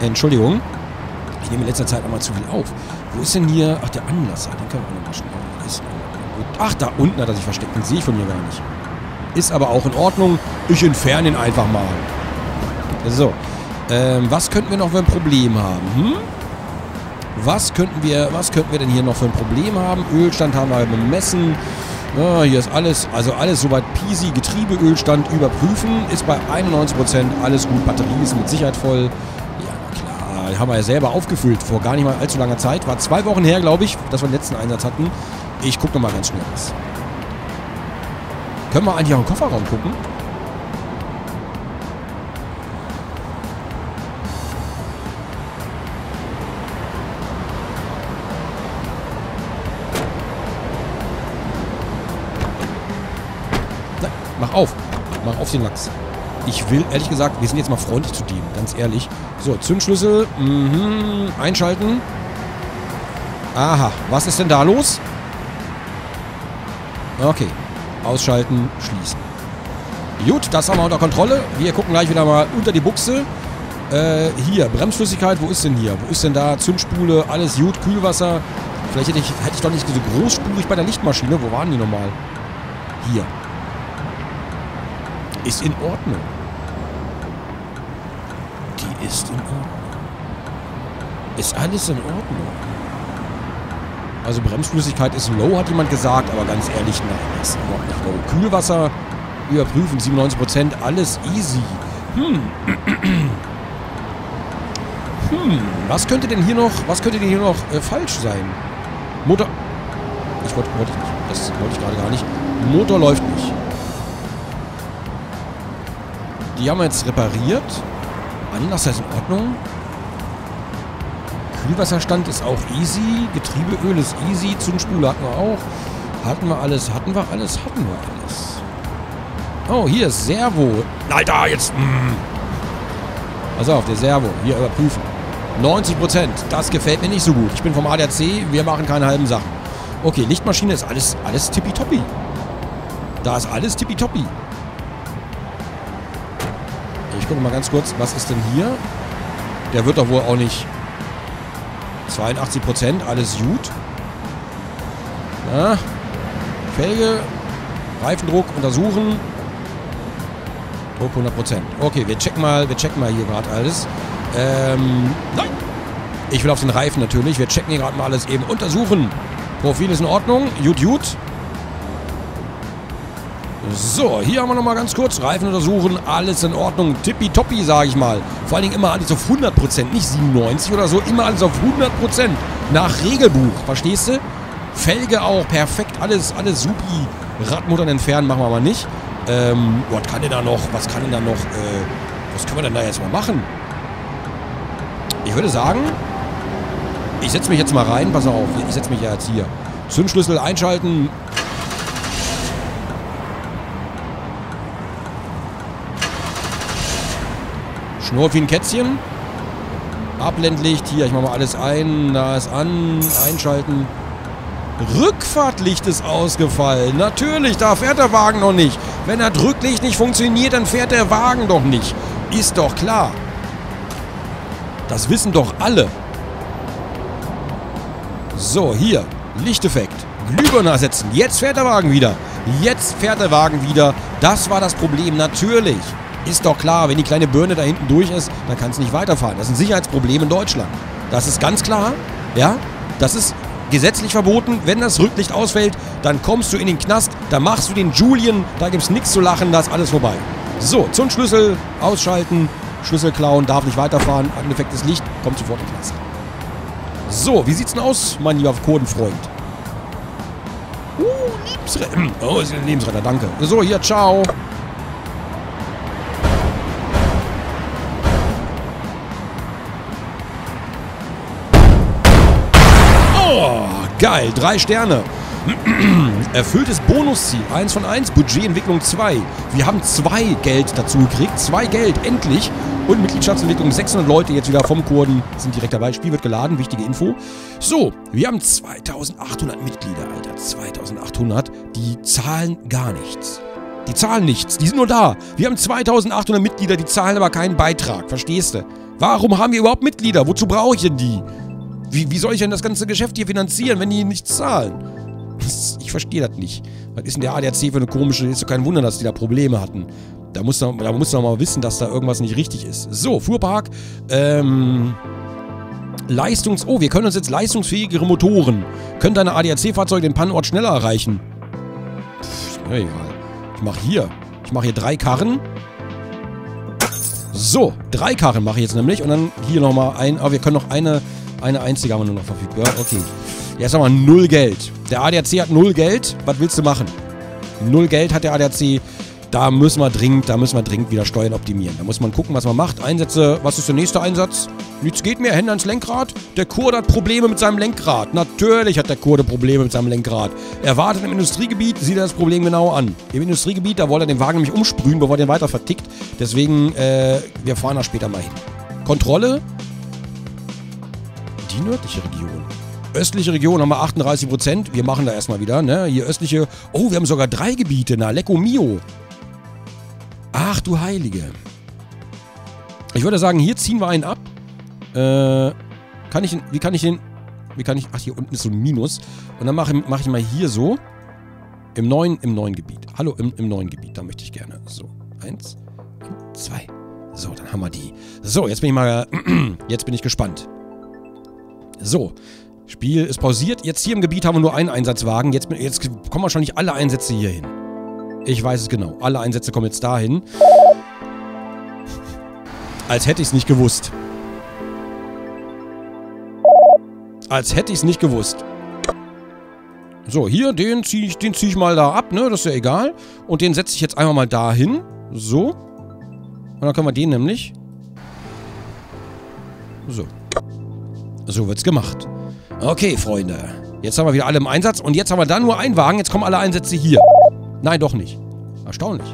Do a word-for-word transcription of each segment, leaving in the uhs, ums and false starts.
Entschuldigung. Ich nehme in letzter Zeit immer zu viel auf. Wo ist denn hier... Ach, der Anlasser. Den können wir auch noch mal schnell. Ach, da unten hat er sich versteckt. Den sehe ich von mir gar nicht. Ist aber auch in Ordnung. Ich entferne ihn einfach mal. So. Ähm, was könnten wir noch für ein Problem haben? Hm? Was könnten wir... Was könnten wir denn hier noch für ein Problem haben? Ölstand haben wir bemessen. Ja, hier ist alles, also alles soweit peasy. Getriebeölstand überprüfen. Ist bei einundneunzig Prozent alles gut. Batterie ist mit Sicherheit voll. Ja, klar. Haben wir ja selber aufgefüllt. Vor gar nicht mal allzu langer Zeit. War zwei Wochen her, glaube ich, dass wir den letzten Einsatz hatten. Ich gucke nochmal ganz schnell was. Können wir eigentlich auch im Kofferraum gucken? Mach auf. Mach auf den Lachs. Ich will, ehrlich gesagt, wir sind jetzt mal freundlich zu dem. Ganz ehrlich. So, Zündschlüssel. Mhm. Einschalten. Aha. Was ist denn da los? Okay. Ausschalten. Schließen. Gut, das haben wir unter Kontrolle. Wir gucken gleich wieder mal unter die Buchse. Äh, hier. Bremsflüssigkeit. Wo ist denn hier? Wo ist denn da? Zündspule. Alles gut. Kühlwasser. Vielleicht hätte ich, hätte ich doch nicht so großspurig bei der Lichtmaschine. Wo waren die nochmal? Hier. Ist in Ordnung. Die ist in Ordnung. Ist alles in Ordnung. Also Bremsflüssigkeit ist low, hat jemand gesagt, aber ganz ehrlich, nein, ist noch nicht low. Kühlwasser überprüfen, siebenundneunzig Prozent, alles easy. Hm. Hm. Was könnte denn hier noch, was könnte denn hier noch äh, falsch sein? Motor... Ich wollte, wollte ich nicht. Das wollte ich gerade gar nicht. Motor läuft nicht. Die haben wir jetzt repariert. Anlasser ist in Ordnung. Kühlwasserstand ist auch easy. Getriebeöl ist easy. Zündspule hatten wir auch. Hatten wir alles, hatten wir alles, hatten wir alles. Oh, hier ist Servo. Alter, jetzt... Mh. Pass auf, der Servo. Hier überprüfen. neunzig Prozent. Das gefällt mir nicht so gut. Ich bin vom A D A C. Wir machen keine halben Sachen. Okay, Lichtmaschine ist alles, alles tippitoppi. Da ist alles tippitoppi. Ich gucke mal ganz kurz, was ist denn hier? Der wird doch wohl auch nicht... zweiundachtzig Prozent, alles gut. Na, Felge, Reifendruck untersuchen. Druck hundert Prozent. Okay, wir checken mal, wir checken mal hier gerade alles. Ähm, nein! Ich will auf den Reifen natürlich. Wir checken hier gerade mal alles eben. Untersuchen. Profil ist in Ordnung. Gut, gut. So, hier haben wir nochmal ganz kurz. Reifen untersuchen, alles in Ordnung. Tippitoppi, sage ich mal. Vor allen Dingen immer alles auf hundert Prozent, nicht siebenundneunzig oder so. Immer alles auf hundert Prozent. Nach Regelbuch, verstehst du? Felge auch, perfekt, alles, alles supi. Radmuttern entfernen machen wir aber nicht. Ähm, was kann denn da noch? Was kann denn da noch? Äh, was können wir denn da jetzt mal machen? Ich würde sagen, ich setze mich jetzt mal rein. Pass auf, ich setze mich ja jetzt hier. Zündschlüssel einschalten. Schnurr wie ein Kätzchen. Abblendlicht. Hier, ich mache mal alles ein. Da ist an. Einschalten. Rückfahrtlicht ist ausgefallen. Natürlich, da fährt der Wagen noch nicht. Wenn das Rücklicht nicht funktioniert, dann fährt der Wagen doch nicht. Ist doch klar. Das wissen doch alle. So, hier. Lichteffekt. Glühbirne ersetzen. Jetzt fährt der Wagen wieder. Jetzt fährt der Wagen wieder. Das war das Problem. Natürlich. Ist doch klar, wenn die kleine Birne da hinten durch ist, dann kann es nicht weiterfahren. Das ist ein Sicherheitsproblem in Deutschland. Das ist ganz klar, ja, das ist gesetzlich verboten. Wenn das Rücklicht ausfällt, dann kommst du in den Knast, da machst du den Julien, da gibt's nichts zu lachen, da ist alles vorbei. So, zum Schlüssel, ausschalten, Schlüssel klauen, darf nicht weiterfahren, angefecktes Licht, kommt sofort in den Knast. So, wie sieht's denn aus, mein lieber Kurdenfreund? Uh, Lebensretter. Oh, ist ein Lebensretter, danke. So, hier, ciao. Geil, drei Sterne. Erfülltes Bonusziel, eins von eins, Budgetentwicklung zwei. Wir haben zwei Geld dazu gekriegt, zwei Geld, endlich. Und Mitgliedschaftsentwicklung, sechshundert Leute jetzt wieder vom Kurden, sind direkt dabei. Spiel wird geladen, wichtige Info. So, wir haben zweitausendachthundert Mitglieder, Alter, zweitausendachthundert. Die zahlen gar nichts. Die zahlen nichts, die sind nur da. Wir haben zweitausendachthundert Mitglieder, die zahlen aber keinen Beitrag, verstehst du? Warum haben wir überhaupt Mitglieder? Wozu brauche ich denn die? Wie, wie soll ich denn das ganze Geschäft hier finanzieren, wenn die nichts zahlen? Das, ich verstehe das nicht. Was ist denn der A D A C für eine komische... Ist doch kein Wunder, dass die da Probleme hatten. Da muss man, da muss man mal wissen, dass da irgendwas nicht richtig ist. So, Fuhrpark. Ähm... Leistungs... Oh, wir können uns jetzt leistungsfähigere Motoren. Können deine A D A C-Fahrzeuge den Pannenort schneller erreichen? Pff, na egal. Ich mache hier... Ich mache hier drei Karren. So, drei Karren mache ich jetzt nämlich. Und dann hier nochmal ein... Aber wir können noch eine... Eine einzige haben wir nur noch verfügbar. Okay. Jetzt haben wir null Geld. Der A D A C hat null Geld. Was willst du machen? Null Geld hat der A D A C. Da müssen wir dringend, da müssen wir dringend wieder Steuern optimieren. Da muss man gucken, was man macht. Einsätze. Was ist der nächste Einsatz? Nichts geht mehr. Hände ans Lenkrad. Der Kurde hat Probleme mit seinem Lenkrad. Natürlich hat der Kurde Probleme mit seinem Lenkrad. Er wartet im Industriegebiet. Sieht er das Problem genau an. Im Industriegebiet, da wollte er den Wagen nämlich umsprühen, bevor er den weiter vertickt. Deswegen, äh, wir fahren da später mal hin. Kontrolle. Die nördliche Region. Östliche Region haben wir achtunddreißig Prozent. Wir machen da erstmal wieder, ne? Hier östliche... Oh, wir haben sogar drei Gebiete. Na, Lecco Mio. Ach, du Heilige. Ich würde sagen, hier ziehen wir einen ab. Äh, kann ich den... Wie kann ich den... Wie kann ich... Ach, hier unten ist so ein Minus. Und dann mache mach ich mal hier so. Im neuen, im neuen Gebiet. Hallo, im, im neuen Gebiet. Da möchte ich gerne. So, eins, zwei. So, dann haben wir die. So, jetzt bin ich mal... Jetzt bin ich gespannt. So, Spiel ist pausiert. Jetzt hier im Gebiet haben wir nur einen Einsatzwagen. Jetzt, jetzt kommen wahrscheinlich alle Einsätze hier hin. Ich weiß es genau. Alle Einsätze kommen jetzt dahin. Als hätte ich es nicht gewusst. Als hätte ich es nicht gewusst. So, hier, den ziehe ich, den zieh ich mal da ab, ne? Das ist ja egal. Und den setze ich jetzt einmal mal dahin. So. Und dann können wir den nämlich... So. So wird's gemacht. Okay, Freunde. Jetzt haben wir wieder alle im Einsatz. Und jetzt haben wir da nur einen Wagen. Jetzt kommen alle Einsätze hier. Nein, doch nicht. Erstaunlich.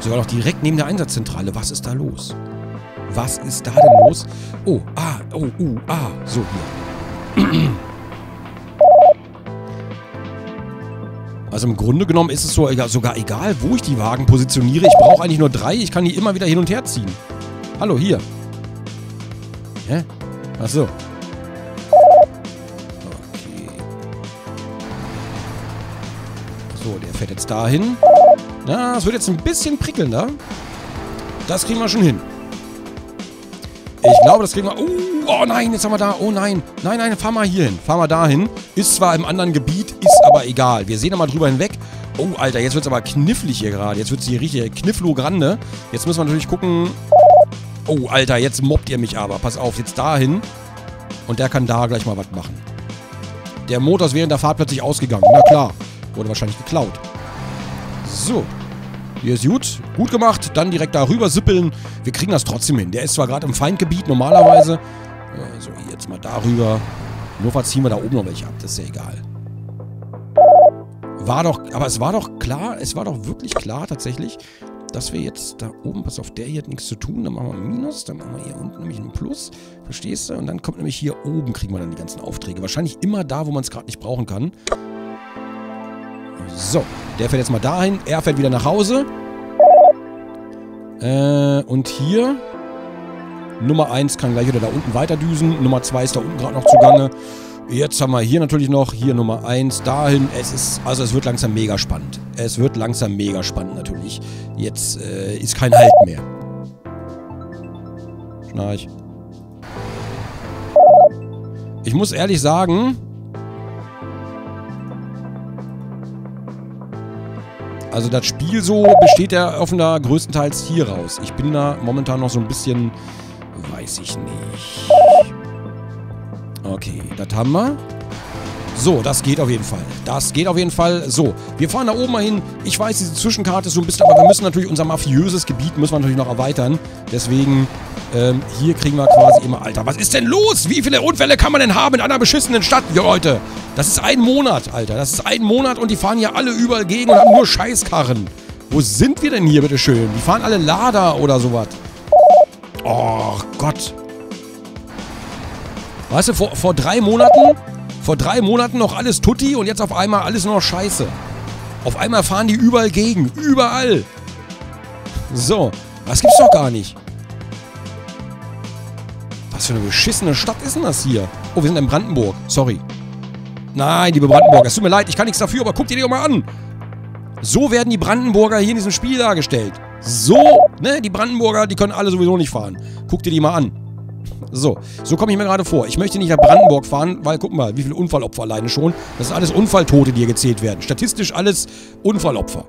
Sogar noch direkt neben der Einsatzzentrale. Was ist da los? Was ist da denn los? Oh, ah, oh, uh, ah. So, hier. Also im Grunde genommen ist es so, sogar egal, wo ich die Wagen positioniere. Ich brauche eigentlich nur drei. Ich kann die immer wieder hin und her ziehen. Hallo, hier. Hä? Ach so. Okay. So, der fährt jetzt dahin. Na, es wird jetzt ein bisschen prickelnder. Das kriegen wir schon hin. Ich glaube, das kriegen wir... Oh, oh nein, jetzt haben wir da... Oh nein. Nein, nein, fahr mal hier hin. Fahr mal dahin. Ist zwar im anderen Gebiet, ist aber egal. Wir sehen da mal drüber hinweg. Oh, Alter, jetzt wird es aber knifflig hier gerade. Jetzt wird es hier richtig knifflogrande. Jetzt müssen wir natürlich gucken... Oh, Alter, jetzt mobbt ihr mich aber. Pass auf, jetzt dahin. Und der kann da gleich mal was machen. Der Motor ist während der Fahrt plötzlich ausgegangen. Na klar, wurde wahrscheinlich geklaut. So. Hier ist gut. Gut gemacht. Dann direkt da rüber sippeln. Wir kriegen das trotzdem hin. Der ist zwar gerade im Feindgebiet normalerweise. So, also jetzt mal darüber. Nur ziehen wir da oben noch welche ab. Das ist ja egal. War doch, aber es war doch klar, es war doch wirklich klar tatsächlich... Dass wir jetzt da oben, pass auf, der hier hat nichts zu tun, dann machen wir einen Minus, dann machen wir hier unten nämlich einen Plus, verstehst du? Und dann kommt nämlich hier oben, kriegen wir dann die ganzen Aufträge. Wahrscheinlich immer da, wo man es gerade nicht brauchen kann. So, der fährt jetzt mal dahin, er fährt wieder nach Hause. Äh, und hier, Nummer eins kann gleich wieder da unten weiterdüsen, Nummer zwei ist da unten gerade noch zugange. Jetzt haben wir hier natürlich noch, hier Nummer eins, dahin, es ist, also es wird langsam mega spannend. Es wird langsam mega spannend natürlich. Jetzt äh, ist kein Halt mehr. Schnarch. Ich muss ehrlich sagen, also das Spiel so besteht ja offenbar größtenteils hier raus. Ich bin da momentan noch so ein bisschen, weiß ich nicht... Okay, das haben wir. So, das geht auf jeden Fall. Das geht auf jeden Fall. So, wir fahren da oben mal hin. Ich weiß, diese Zwischenkarte ist so ein bisschen... Aber wir müssen natürlich unser mafiöses Gebiet müssen wir natürlich noch erweitern. Deswegen, ähm, hier kriegen wir quasi immer... Alter, was ist denn los? Wie viele Unfälle kann man denn haben in einer beschissenen Stadt, ihr Leute? Das ist ein Monat, Alter. Das ist ein Monat und die fahren hier alle überall gegen und haben nur Scheißkarren. Wo sind wir denn hier, bitteschön? Die fahren alle Lada oder sowas. Oh Gott. Weißt du, vor, vor drei Monaten, vor drei Monaten noch alles Tutti und jetzt auf einmal alles nur noch Scheiße. Auf einmal fahren die überall gegen. Überall. So. Das gibt's doch gar nicht. Was für eine beschissene Stadt ist denn das hier? Oh, wir sind in Brandenburg. Sorry. Nein, liebe Brandenburger. Es tut mir leid. Ich kann nichts dafür, aber guck dir die doch mal an. So werden die Brandenburger hier in diesem Spiel dargestellt. So. Ne, die Brandenburger, die können alle sowieso nicht fahren. Guck dir die mal an. So, so komme ich mir gerade vor. Ich möchte nicht nach Brandenburg fahren, weil, guck mal, wie viele Unfallopfer alleine schon. Das sind alles Unfalltote, die hier gezählt werden. Statistisch alles Unfallopfer.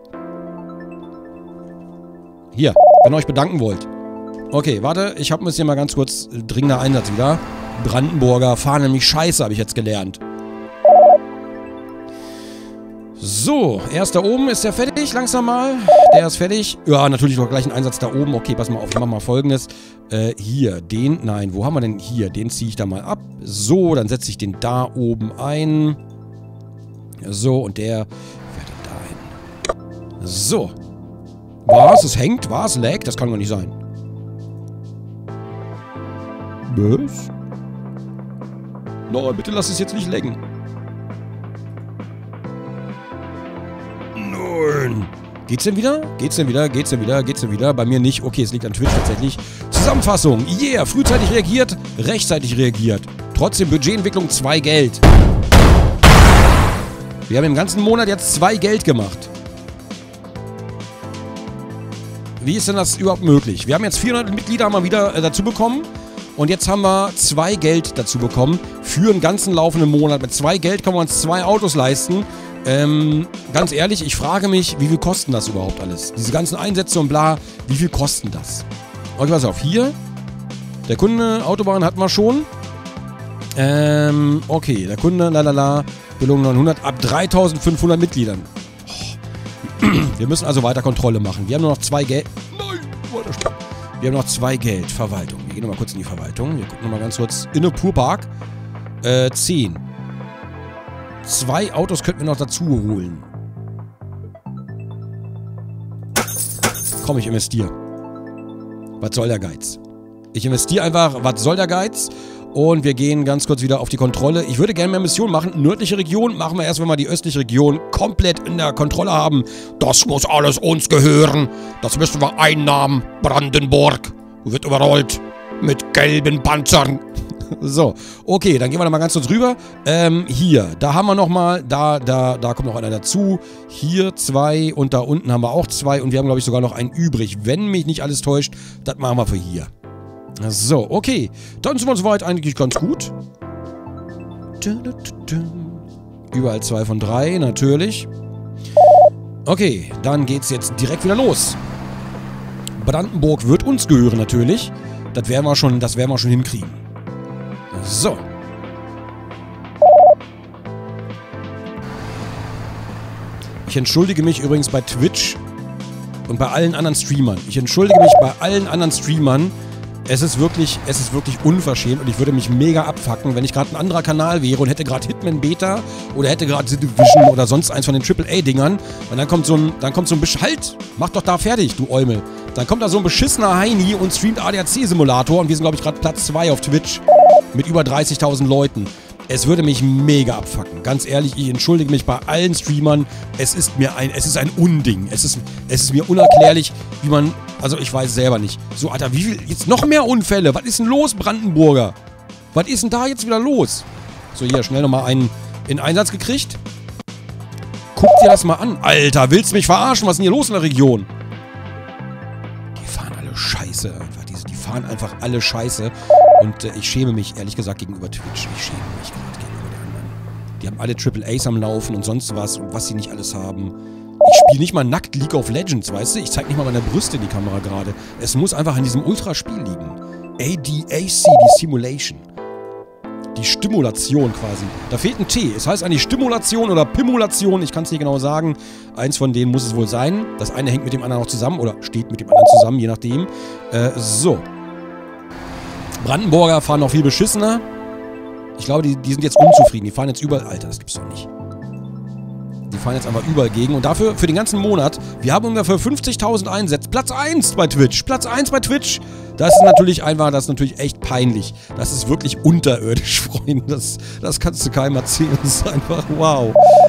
Hier, wenn ihr euch bedanken wollt. Okay, warte, ich habe mir jetzt hier mal ganz kurz dringender Einsatz wieder. Brandenburger fahren nämlich scheiße, habe ich jetzt gelernt. So, erst da oben ist der fertig, langsam mal. Der ist fertig. Ja, natürlich noch gleich einen Einsatz da oben. Okay, pass mal auf, ich mach mal Folgendes. Äh, hier, den, nein, wo haben wir denn hier? Den ziehe ich da mal ab. So, dann setze ich den da oben ein. So, und der fährt dann da hin. So. Was? Es hängt? Was? Lag? Das kann doch nicht sein. Was? Nein, bitte lass es jetzt nicht laggen. Geht's denn wieder? Geht's denn wieder? Geht's denn wieder? Geht's denn wieder? Bei mir nicht. Okay, es liegt an Twitch tatsächlich. Zusammenfassung. Yeah, frühzeitig reagiert, rechtzeitig reagiert. Trotzdem Budgetentwicklung zwei Geld. Wir haben im ganzen Monat jetzt zwei Geld gemacht. Wie ist denn das überhaupt möglich? Wir haben jetzt vierhundert Mitglieder mal wieder äh, dazu bekommen. Und jetzt haben wir zwei Geld dazu bekommen. Für den ganzen laufenden Monat. Mit zwei Geld können wir uns zwei Autos leisten. Ähm, ganz ehrlich, ich frage mich, wie viel kosten das überhaupt alles? Diese ganzen Einsätze und bla, wie viel kosten das? Okay, pass auf, hier. Der Kunde, Autobahn hatten wir schon. Ähm, okay, der Kunde, lalala, Belohnung neunhundert, ab dreitausendfünfhundert Mitgliedern. Oh. Wir müssen also weiter Kontrolle machen. Wir haben nur noch zwei Geld. Nein, warte, stopp. Wir haben noch zwei Geld. Verwaltung. Wir gehen nochmal kurz in die Verwaltung. Wir gucken nochmal ganz kurz. In den Purpark. Äh, zehn. Zwei Autos könnten wir noch dazu holen. Komm, ich investiere. Was soll der Geiz? Ich investiere einfach, was soll der Geiz? Und wir gehen ganz kurz wieder auf die Kontrolle. Ich würde gerne mehr Missionen machen. Nördliche Region machen wir erst, wenn wir die östliche Region komplett in der Kontrolle haben. Das muss alles uns gehören. Das müssen wir einnahmen. Brandenburg wird überrollt mit gelben Panzern. So, okay, dann gehen wir da mal ganz kurz rüber. Ähm, hier, da haben wir nochmal, da, da, da kommt noch einer dazu. Hier zwei und da unten haben wir auch zwei und wir haben, glaube ich, sogar noch einen übrig. Wenn mich nicht alles täuscht, das machen wir für hier. So, okay, dann sind wir soweit eigentlich ganz gut. Überall zwei von drei, natürlich. Okay, dann geht's jetzt direkt wieder los. Brandenburg wird uns gehören, natürlich. Das werden wir schon, das werden wir schon hinkriegen. So. Ich entschuldige mich übrigens bei Twitch und bei allen anderen Streamern. Ich entschuldige mich bei allen anderen Streamern. Es ist wirklich, es ist wirklich unverschämt und ich würde mich mega abfacken, wenn ich gerade ein anderer Kanal wäre und hätte gerade Hitman Beta oder hätte gerade The Division oder sonst eins von den Triple A Dingern. Und dann kommt so ein, dann kommt so ein Besch... Halt! Mach doch da fertig, du Eumel. Dann kommt da so ein beschissener Heini und streamt A D A C Simulator und wir sind, glaube ich, gerade Platz zwei auf Twitch. Mit über dreißigtausend Leuten. Es würde mich mega abfacken. Ganz ehrlich, ich entschuldige mich bei allen Streamern. Es ist mir ein, es ist ein Unding. Es ist, es ist mir unerklärlich, wie man, also ich weiß selber nicht. So, Alter, wie viel, jetzt noch mehr Unfälle. Was ist denn los, Brandenburger? Was ist denn da jetzt wieder los? So, hier, schnell nochmal einen in Einsatz gekriegt. Guck dir das mal an. Alter, willst du mich verarschen? Was ist denn hier los in der Region? Die fahren alle scheiße einfach. Diese, die fahren einfach alle scheiße. Und äh, ich schäme mich, ehrlich gesagt, gegenüber Twitch. Ich schäme mich gerade gegenüber den anderen. Die haben alle Triple A's am Laufen und sonst was und was sie nicht alles haben. Ich spiele nicht mal nackt League of Legends, weißt du? Ich zeige nicht mal meine Brüste in die Kamera gerade. Es muss einfach an diesem Ultraspiel liegen. A D A C, die Simulation. Die Stimulation quasi. Da fehlt ein T. Es heißt eigentlich Stimulation oder Pimulation. Ich kann es nicht genau sagen. Eins von denen muss es wohl sein. Das eine hängt mit dem anderen auch zusammen oder steht mit dem anderen zusammen, je nachdem. Äh, so. Brandenburger fahren noch viel beschissener. Ich glaube, die, die sind jetzt unzufrieden. Die fahren jetzt überall... Alter, das gibt's doch nicht. Die fahren jetzt einfach überall gegen. Und dafür, für den ganzen Monat, wir haben ungefähr fünfzigtausend Einsätze. Platz eins bei Twitch. Platz eins bei Twitch. Das ist natürlich einfach, das ist natürlich echt peinlich. Das ist wirklich unterirdisch, Freunde. Das, das kannst du keinem erzählen. Das ist einfach wow.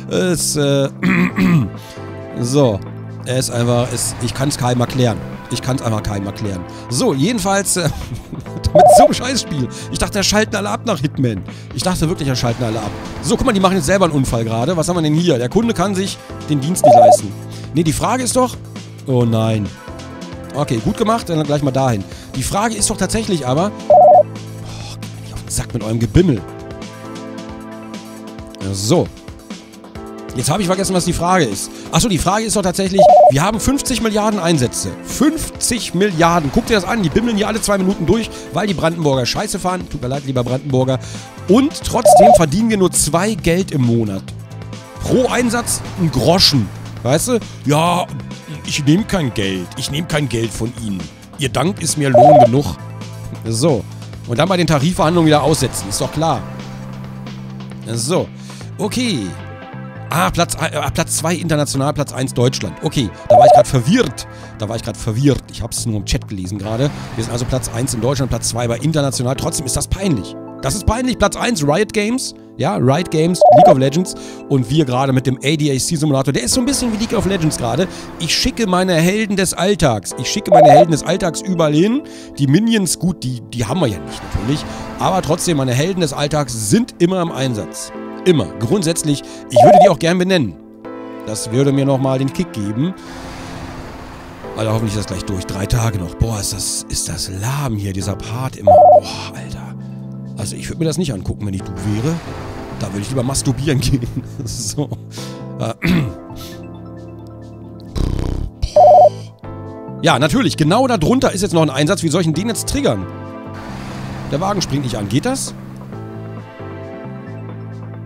Das, äh, So. Er ist einfach... Ist, ich kann es keinem erklären. Ich kann es einfach keinem erklären. So, jedenfalls... Äh, mit so einem Scheißspiel. Ich dachte, er schalten alle ab nach Hitman. Ich dachte wirklich, er schalten alle ab. So, guck mal, die machen jetzt selber einen Unfall gerade. Was haben wir denn hier? Der Kunde kann sich den Dienst nicht leisten. Ne, die Frage ist doch... Oh nein. Okay, gut gemacht. Dann gleich mal dahin. Die Frage ist doch tatsächlich aber... Oh, geht mich auf den Sack mit eurem Gebimmel. Ja, so. Jetzt habe ich vergessen, was die Frage ist. Achso, die Frage ist doch tatsächlich, wir haben fünfzig Milliarden Einsätze. fünfzig Milliarden. Guck dir das an, die bimmeln hier alle zwei Minuten durch, weil die Brandenburger scheiße fahren. Tut mir leid, lieber Brandenburger. Und trotzdem verdienen wir nur zwei Geld im Monat. Pro Einsatz ein Groschen. Weißt du? Ja, ich nehme kein Geld. Ich nehme kein Geld von Ihnen. Ihr Dank ist mir Lohn genug. So. Und dann bei den Tarifverhandlungen wieder aussetzen. Ist doch klar. So. Okay. Ah, Platz äh, Platz zwei international, Platz eins Deutschland. Okay, da war ich gerade verwirrt. Da war ich gerade verwirrt. Ich habe es nur im Chat gelesen gerade. Wir sind also Platz eins in Deutschland, Platz zwei bei international. Trotzdem ist das peinlich. Das ist peinlich. Platz eins Riot Games. Ja, Riot Games, League of Legends. Und wir gerade mit dem A D A C-Simulator. Der ist so ein bisschen wie League of Legends gerade. Ich schicke meine Helden des Alltags. Ich schicke meine Helden des Alltags überall hin. Die Minions, gut, die, die haben wir ja nicht natürlich. Aber trotzdem, meine Helden des Alltags sind immer im Einsatz. Immer. Grundsätzlich, ich würde die auch gern benennen. Das würde mir nochmal den Kick geben. Alter, hoffentlich ist das gleich durch. Drei Tage noch. Boah, ist das, ist das lahm hier, dieser Part immer. Boah, Alter. Also ich würde mir das nicht angucken, wenn ich du wäre. Da würde ich lieber masturbieren gehen. So. Äh. Ja, natürlich. Genau darunter ist jetzt noch ein Einsatz. Wie soll ich denn den jetzt triggern? Der Wagen springt nicht an. Geht das?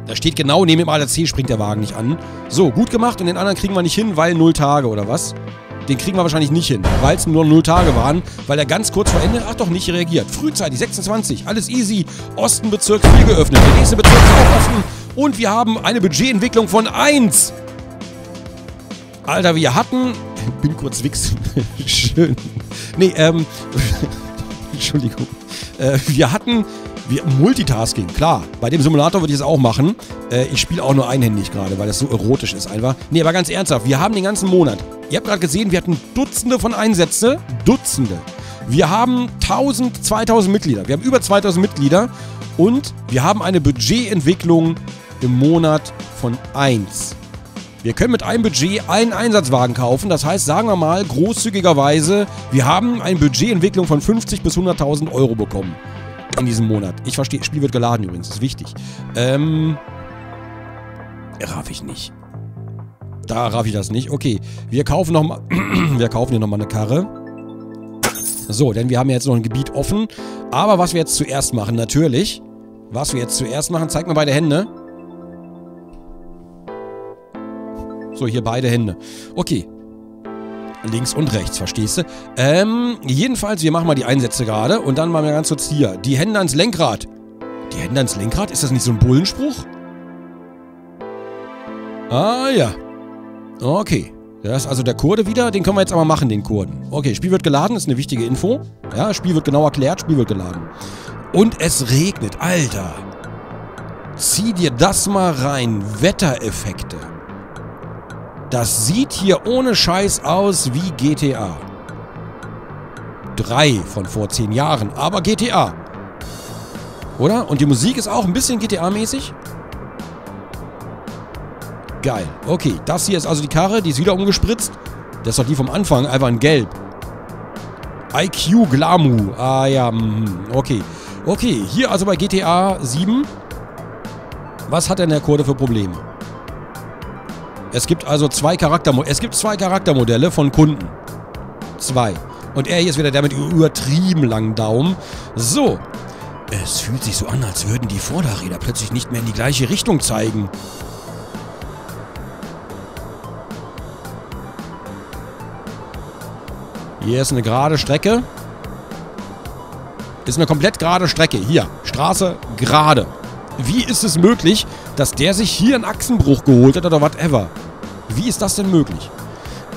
Da steht genau, neben dem A D A C springt der Wagen nicht an. So, gut gemacht. Und den anderen kriegen wir nicht hin, weil null Tage, oder was? Den kriegen wir wahrscheinlich nicht hin, weil es nur null Tage waren. Weil er ganz kurz vor Ende, ach doch, nicht reagiert. Frühzeitig, sechsundzwanzig, alles easy. Ostenbezirk vier geöffnet, der nächste Bezirk ist auch offen. Und wir haben eine Budgetentwicklung von eins. Alter, wir hatten... Bin kurz wichsen. Schön. Nee, ähm... Entschuldigung. Äh, wir hatten... Wir, Multitasking, klar. Bei dem Simulator würde ich es auch machen. Äh, ich spiele auch nur einhändig gerade, weil das so erotisch ist einfach. Nee, aber ganz ernsthaft, wir haben den ganzen Monat. Ihr habt gerade gesehen, wir hatten Dutzende von Einsätze. Dutzende. Wir haben tausend, zweitausend Mitglieder. Wir haben über zweitausend Mitglieder. Und wir haben eine Budgetentwicklung im Monat von eins. Wir können mit einem Budget einen Einsatzwagen kaufen. Das heißt, sagen wir mal, großzügigerweise, wir haben eine Budgetentwicklung von fünfzig bis hunderttausend Euro bekommen. In diesem Monat. Ich verstehe, Spiel wird geladen übrigens, ist wichtig. Ähm. Raff ich nicht. Da raff ich das nicht. Okay, wir kaufen nochmal. Wir kaufen hier nochmal eine Karre. So, denn wir haben ja jetzt noch ein Gebiet offen. Aber was wir jetzt zuerst machen, natürlich. Was wir jetzt zuerst machen, zeigt mir beide Hände. So, hier beide Hände. Okay. Links und rechts, verstehst du? Ähm, jedenfalls, wir machen mal die Einsätze gerade und dann machen wir ganz kurz hier. Die Hände ans Lenkrad. Die Hände ans Lenkrad? Ist das nicht so ein Bullenspruch? Ah, ja. Okay. Das ist also der Kurde wieder. Den können wir jetzt aber machen, den Kurden. Okay, Spiel wird geladen, ist eine wichtige Info. Ja, Spiel wird genau erklärt, Spiel wird geladen. Und es regnet, Alter. Zieh dir das mal rein. Wettereffekte. Das sieht hier ohne Scheiß aus wie G T A. drei von vor zehn Jahren, aber G T A. Oder? Und die Musik ist auch ein bisschen G T A-mäßig. Geil. Okay, das hier ist also die Karre, die ist wieder umgespritzt. Das ist doch die vom Anfang, einfach in Gelb. I Q Glamu. Ah ja, okay. Okay, hier also bei G T A sieben. Was hat denn der Kurde für Probleme? Es gibt also zwei Charaktermodelle. Es gibt zwei Charaktermodelle von Kunden. Zwei. Und er hier ist wieder der mit übertrieben langen Daumen. So. Es fühlt sich so an, als würden die Vorderräder plötzlich nicht mehr in die gleiche Richtung zeigen. Hier ist eine gerade Strecke. Ist eine komplett gerade Strecke. Hier. Straße gerade. Wie ist es möglich, dass der sich hier einen Achsenbruch geholt hat oder whatever? Wie ist das denn möglich?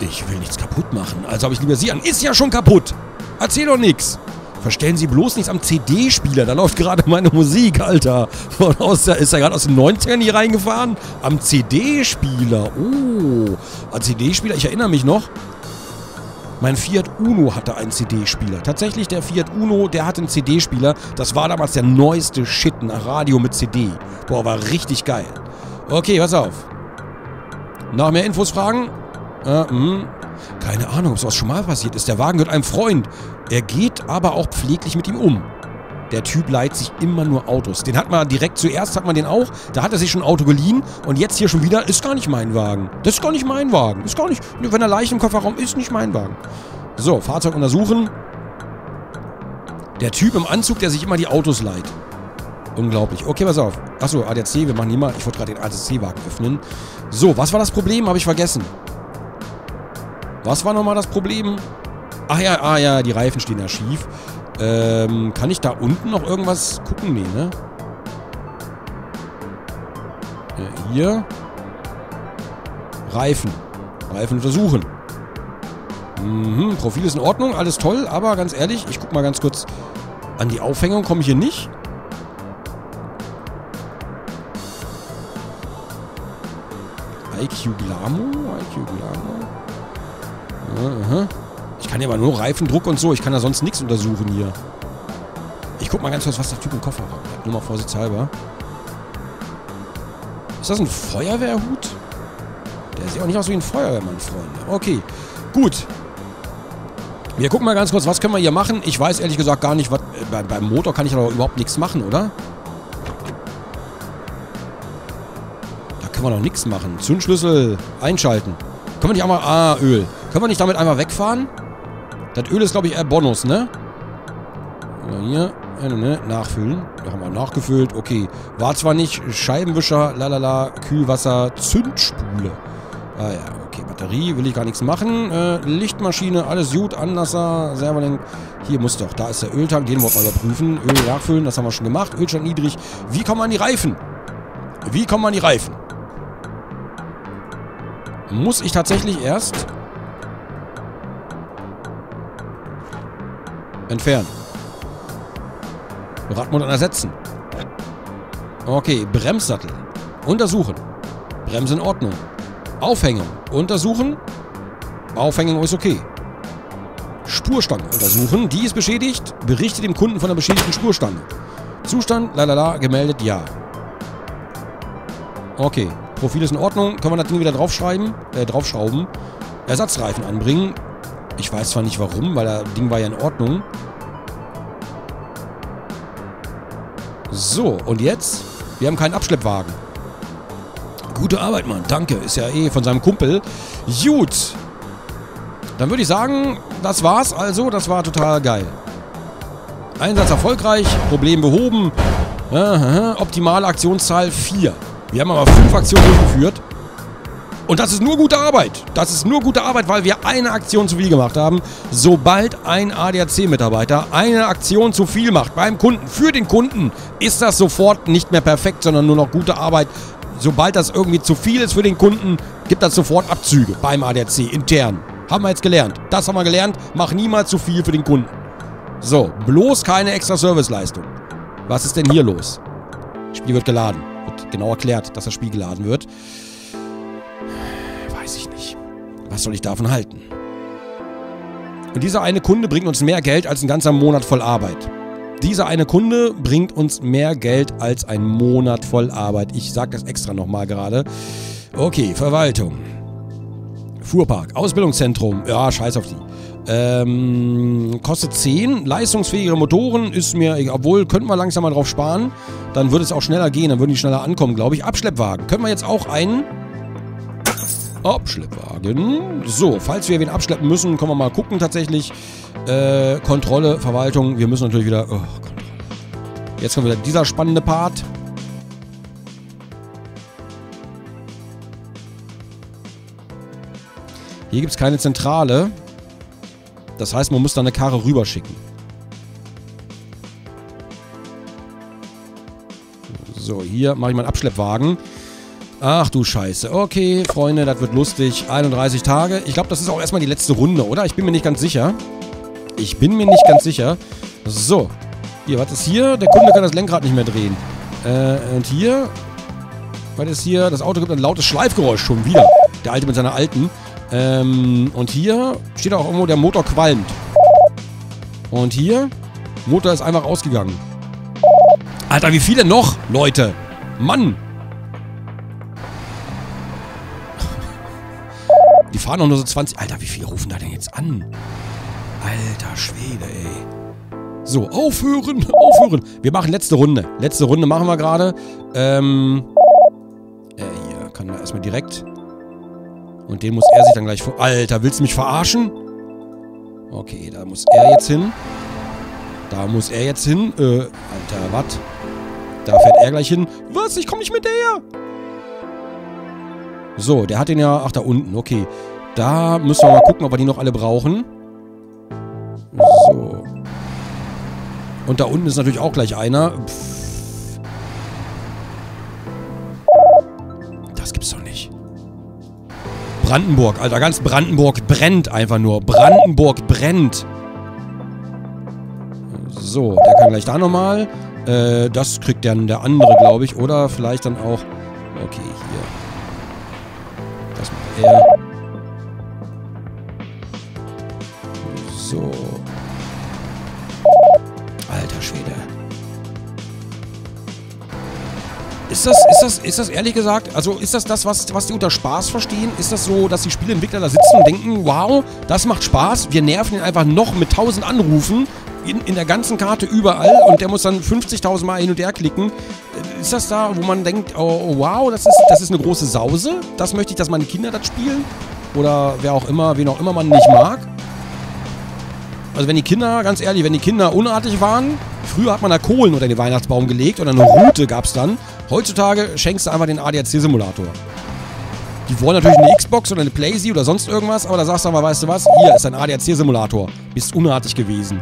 Ich will nichts kaputt machen, also habe ich lieber sie an. Ist ja schon kaputt! Erzähl doch nichts! Verstellen Sie bloß nichts am C D-Spieler. Da läuft gerade meine Musik, Alter. Von aus der, ist er gerade aus den neunzigern hier reingefahren? Am C D-Spieler. Oh. Am C D-Spieler, ich erinnere mich noch. Mein Fiat Uno hatte einen C D-Spieler. Tatsächlich, der Fiat Uno, der hatte einen C D-Spieler. Das war damals der neueste Shit, ein Radio mit C D. Boah, war richtig geil. Okay, pass auf. Nach mehr Infos fragen? Äh, mh. Keine Ahnung, ob sowas schon mal passiert ist. Der Wagen gehört einem Freund. Er geht aber auch pfleglich mit ihm um. Der Typ leiht sich immer nur Autos. Den hat man direkt zuerst, hat man den auch. Da hat er sich schon ein Auto geliehen. Und jetzt hier schon wieder, ist gar nicht mein Wagen. Das ist gar nicht mein Wagen. Ist gar nicht, wenn er Leichen im Kofferraum ist, nicht mein Wagen. So, Fahrzeug untersuchen. Der Typ im Anzug, der sich immer die Autos leiht. Unglaublich. Okay, pass auf. Achso, A D A C, wir machen hier mal. Ich wollte gerade den A D A C-Wagen öffnen. So, was war das Problem? Habe ich vergessen. Was war nochmal das Problem? Ach ja, ah ja, die Reifen stehen ja schief. Ähm, kann ich da unten noch irgendwas gucken? Nee, ne? Ja, hier. Reifen. Reifen untersuchen. Mhm, Profil ist in Ordnung, alles toll, aber ganz ehrlich, ich guck mal ganz kurz an die Aufhängung, komme ich hier nicht? I Q Glamo? I Q Glamo? Aha. Ich kann ja aber nur Reifendruck und so. Ich kann da sonst nichts untersuchen hier. Ich guck mal ganz kurz, was der Typ im Kofferraum hat. Nur mal vorsichtshalber. Ist das ein Feuerwehrhut? Der sieht auch nicht aus wie ein Feuerwehrmann, Freunde. Okay, gut. Wir gucken mal ganz kurz, was können wir hier machen. Ich weiß ehrlich gesagt gar nicht, was... Äh, bei, beim Motor kann ich aber überhaupt nichts machen, oder? Da können wir noch nichts machen. Zündschlüssel einschalten. Können wir nicht einmal... Ah, Öl. Können wir nicht damit einmal wegfahren? Das Öl ist, glaube ich, eher Bonus, ne? Hier, nachfüllen. Da haben wir nachgefüllt. Okay. War zwar nicht Scheibenwischer, lalala, Kühlwasser, Zündspule. Ah ja, okay. Batterie, will ich gar nichts machen. Äh, Lichtmaschine, alles gut. Anlasser, Servolenk. Hier muss doch. Da ist der Öltank. Den wollen wir mal überprüfen. Öl nachfüllen, das haben wir schon gemacht. Ölstand niedrig. Wie kommen wir an die Reifen? Wie kommen wir an die Reifen? Muss ich tatsächlich erst... Entfernen. Radmutter ersetzen. Okay, Bremssattel. Untersuchen. Bremse in Ordnung. Aufhängung. Untersuchen. Aufhängung ist okay. Spurstange untersuchen. Die ist beschädigt. Berichte dem Kunden von der beschädigten Spurstange. Zustand, lalala, gemeldet, ja. Okay, Profil ist in Ordnung. Können wir das Ding wieder draufschreiben? Äh, draufschrauben. Ersatzreifen anbringen. Ich weiß zwar nicht warum, weil das Ding war ja in Ordnung. So, und jetzt? Wir haben keinen Abschleppwagen. Gute Arbeit, Mann. Danke. Ist ja eh von seinem Kumpel. Gut. Dann würde ich sagen, das war's also. Das war total geil. Einsatz erfolgreich. Problem behoben. Aha, optimale Aktionszahl vier. Wir haben aber fünf Aktionen durchgeführt. Und das ist nur gute Arbeit. Das ist nur gute Arbeit, weil wir eine Aktion zu viel gemacht haben. Sobald ein A D A C-Mitarbeiter eine Aktion zu viel macht beim Kunden, für den Kunden, ist das sofort nicht mehr perfekt, sondern nur noch gute Arbeit. Sobald das irgendwie zu viel ist für den Kunden, gibt das sofort Abzüge beim A D A C intern. Haben wir jetzt gelernt. Das haben wir gelernt. Mach niemals zu viel für den Kunden. So, bloß keine extra Serviceleistung. Was ist denn hier los? Das Spiel wird geladen. Wird genau erklärt, dass das Spiel geladen wird. Weiß ich nicht. Was soll ich davon halten? Und dieser eine Kunde bringt uns mehr Geld als ein ganzer Monat voll Arbeit. Dieser eine Kunde bringt uns mehr Geld als ein Monat voll Arbeit. Ich sage das extra nochmal gerade. Okay, Verwaltung. Fuhrpark, Ausbildungszentrum. Ja, scheiß auf die. Ähm, kostet zehn. Leistungsfähigere Motoren ist mir, obwohl, könnten wir langsam mal drauf sparen. Dann würde es auch schneller gehen, dann würden die schneller ankommen, glaube ich. Abschleppwagen. Können wir jetzt auch einen... Abschleppwagen. So, falls wir wen abschleppen müssen, können wir mal gucken tatsächlich. Äh, Kontrolle, Verwaltung. Wir müssen natürlich wieder... Oh Gott. Jetzt kommt wieder dieser spannende Part. Hier gibt es keine Zentrale. Das heißt, man muss da eine Karre rüberschicken. So, hier mache ich mal einen Abschleppwagen. Ach du Scheiße. Okay, Freunde, das wird lustig. einunddreißig Tage. Ich glaube, das ist auch erstmal die letzte Runde, oder? Ich bin mir nicht ganz sicher. Ich bin mir nicht ganz sicher. So. Hier, was ist hier? Der Kunde kann das Lenkrad nicht mehr drehen. Äh, und hier? Was ist hier? Das Auto gibt ein lautes Schleifgeräusch schon wieder. Der Alte mit seiner Alten. Ähm, und hier steht auch irgendwo, der Motor qualmt. Und hier? Motor ist einfach ausgegangen. Alter, wie viele noch, Leute? Mann! Die fahren doch nur so zwanzig... Alter, wie viele rufen da denn jetzt an? Alter Schwede, ey. So, aufhören, aufhören. Wir machen letzte Runde. Letzte Runde machen wir gerade. Ähm... Äh, hier, kann da erstmal direkt... Und den muss er sich dann gleich vor... Alter, willst du mich verarschen? Okay, da muss er jetzt hin. Da muss er jetzt hin. Äh, Alter, was? Da fährt er gleich hin. Was? Ich komme nicht mit der. So, der hat den ja... Ach, da unten. Okay. Da müssen wir mal gucken, ob wir die noch alle brauchen. So. Und da unten ist natürlich auch gleich einer. Pff. Das gibt's doch nicht. Brandenburg, Alter, ganz Brandenburg brennt einfach nur. Brandenburg brennt. So, der kann gleich da nochmal. Äh, das kriegt dann der andere, glaube ich. Oder vielleicht dann auch... Okay, hier. Das macht er. So. Alter Schwede. Ist das, ist das, ist das ehrlich gesagt, also ist das das, was, was die unter Spaß verstehen? Ist das so, dass die Spieleentwickler da sitzen und denken, wow, das macht Spaß, wir nerven ihn einfach noch mit tausend Anrufen in, in der ganzen Karte überall und der muss dann fünfzigtausend Mal hin und her klicken. Ist das da, wo man denkt, oh, wow, das ist, das ist eine große Sause? Das möchte ich, dass meine Kinder das spielen? Oder wer auch immer, wen auch immer man nicht mag? Also wenn die Kinder, ganz ehrlich, wenn die Kinder unartig waren, früher hat man da Kohlen unter den Weihnachtsbaum gelegt oder eine Rute gab es dann. Heutzutage schenkst du einfach den A D A C-Simulator. Die wollen natürlich eine Xbox oder eine PlayStation oder sonst irgendwas, aber da sagst du aber, weißt du was, hier ist ein A D A C-Simulator. Bist unartig gewesen.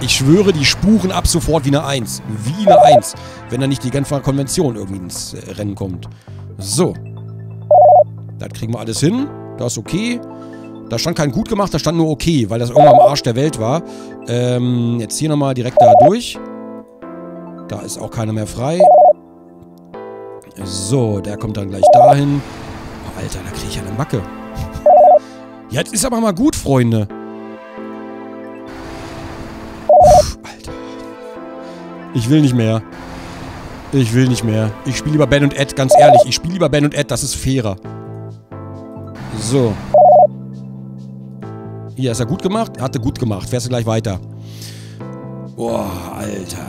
Ich schwöre, die spuren ab sofort wie eine eins. Wie eine eins. Wenn da nicht die Genfer Konvention irgendwie ins Rennen kommt. So. Das kriegen wir alles hin. Das ist okay. Da stand kein gut gemacht, da stand nur okay, weil das irgendwann am Arsch der Welt war. Ähm, jetzt hier nochmal direkt da durch. Da ist auch keiner mehr frei. So, der kommt dann gleich dahin. Oh, Alter, da kriege ich ja eine Macke. Jetzt ist aber mal gut, Freunde. Puh, Alter. Ich will nicht mehr. Ich will nicht mehr. Ich spiele lieber Ben und Ed, ganz ehrlich. Ich spiele lieber Ben und Ed, das ist fairer. So. Hier, ist er gut gemacht? Hat er gut gemacht. Fährst du gleich weiter. Boah, Alter.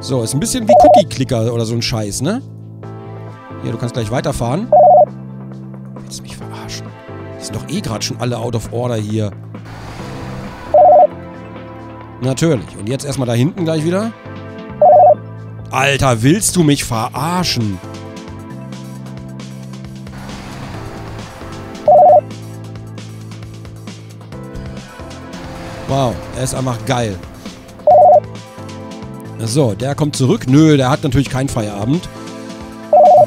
So, ist ein bisschen wie Cookie-Clicker oder so ein Scheiß, ne? Hier, du kannst gleich weiterfahren. Willst du mich verarschen? Das sind doch eh gerade schon alle out of order hier. Natürlich. Und jetzt erstmal da hinten gleich wieder. Alter, willst du mich verarschen? Wow, er ist einfach geil. So, der kommt zurück. Nö, der hat natürlich keinen Feierabend.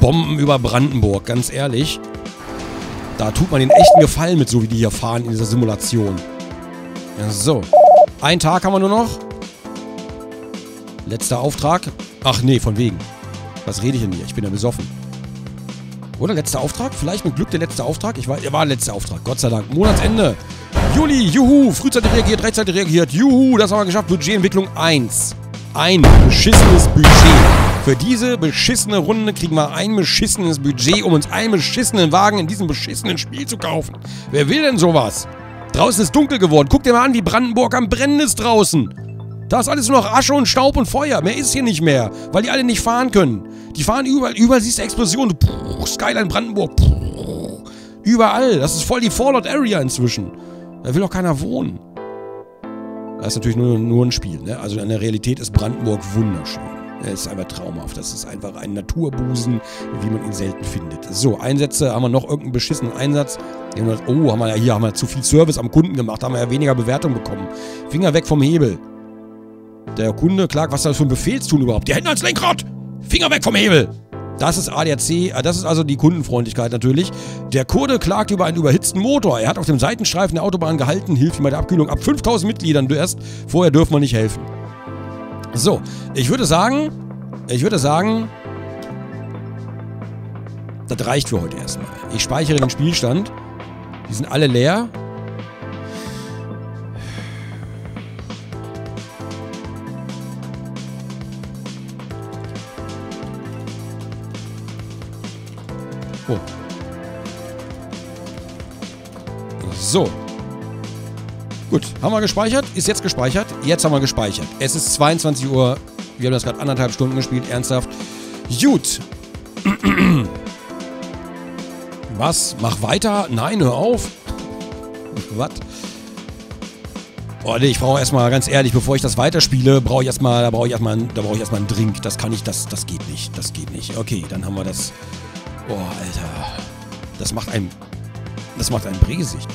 Bomben über Brandenburg, ganz ehrlich. Da tut man den echten Gefallen mit, so wie die hier fahren in dieser Simulation. So, einen Tag haben wir nur noch. Letzter Auftrag. Ach nee, von wegen. Was rede ich denn hier? Ich bin ja besoffen. Oder letzter Auftrag? Vielleicht mit Glück der letzte Auftrag? Ich war, war letzter Auftrag, Gott sei Dank. Monatsende. Juli, juhu, frühzeitig reagiert, rechtzeitig reagiert, juhu, das haben wir geschafft, Budgetentwicklung eins. Ein beschissenes Budget. Für diese beschissene Runde kriegen wir ein beschissenes Budget, um uns einen beschissenen Wagen in diesem beschissenen Spiel zu kaufen. Wer will denn sowas? Draußen ist dunkel geworden, guck dir mal an, wie Brandenburg am Brennen ist draußen. Da ist alles nur noch Asche und Staub und Feuer, mehr ist hier nicht mehr, weil die alle nicht fahren können. Die fahren überall, überall siehst du Explosionen, puh, Skyline Brandenburg, puh, überall, das ist voll die Fallout Area inzwischen. Da will doch keiner wohnen. Das ist natürlich nur, nur ein Spiel, ne? Also in der Realität ist Brandenburg wunderschön. Es ist einfach traumhaft. Das ist einfach ein Naturbusen, wie man ihn selten findet. So, Einsätze. Haben wir noch irgendeinen beschissenen Einsatz? Oh, haben wir ja hier haben wir zu viel Service am Kunden gemacht. Haben wir ja weniger Bewertung bekommen. Finger weg vom Hebel. Der Kunde klagt, was ist das für ein Befehlstun überhaupt? Die Hände ans Lenkrad! Finger weg vom Hebel! Das ist A D A C, das ist also die Kundenfreundlichkeit natürlich. Der Kurde klagt über einen überhitzten Motor. Er hat auf dem Seitenstreifen der Autobahn gehalten, hilft bei der Abkühlung ab fünftausend Mitgliedern. Du erst, vorher dürfen wir nicht helfen. So, ich würde sagen, ich würde sagen, das reicht für heute erstmal. Ich speichere den Spielstand. Die sind alle leer. Oh. So. Gut, haben wir gespeichert? Ist jetzt gespeichert? Jetzt haben wir gespeichert. Es ist zweiundzwanzig Uhr. Wir haben das gerade anderthalb Stunden gespielt, ernsthaft. Gut. Was? Mach weiter? Nein, hör auf. Was? Oh ne, ich brauche erstmal, ganz ehrlich, bevor ich das weiterspiele, brauche ich erstmal, da brauche ich erstmal, da brauche ich erstmal einen Drink. Das kann ich, das, das geht nicht. Das geht nicht. Okay, dann haben wir das. Oh, Alter. Das macht einem, das macht einem Brägesicht.